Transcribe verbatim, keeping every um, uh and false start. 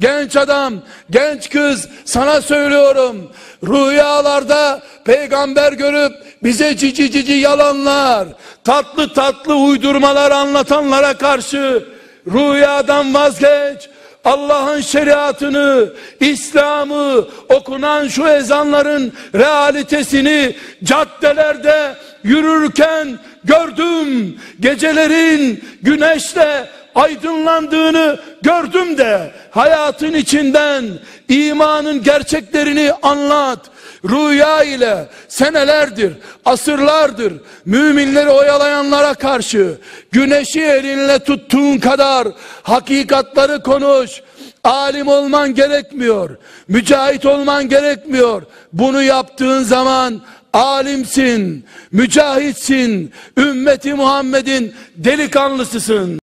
Genç adam, genç kız, sana söylüyorum, rüyalarda peygamber görüp bize cici cici yalanlar, tatlı tatlı uydurmalar anlatanlara karşı rüyadan vazgeç. Allah'ın şeriatını, İslam'ı, okunan şu ezanların realitesini caddelerde yürürken gördüm. Gecelerin güneşle aydınlandığını gördüm de hayatın içinden imanın gerçeklerini anlat. Rüya ile senelerdir, asırlardır müminleri oyalayanlara karşı güneşi elinle tuttuğun kadar hakikatları konuş. Alim olman gerekmiyor, mücahit olman gerekmiyor. Bunu yaptığın zaman alimsin, mücahitsin, ümmeti Muhammed'in delikanlısısın.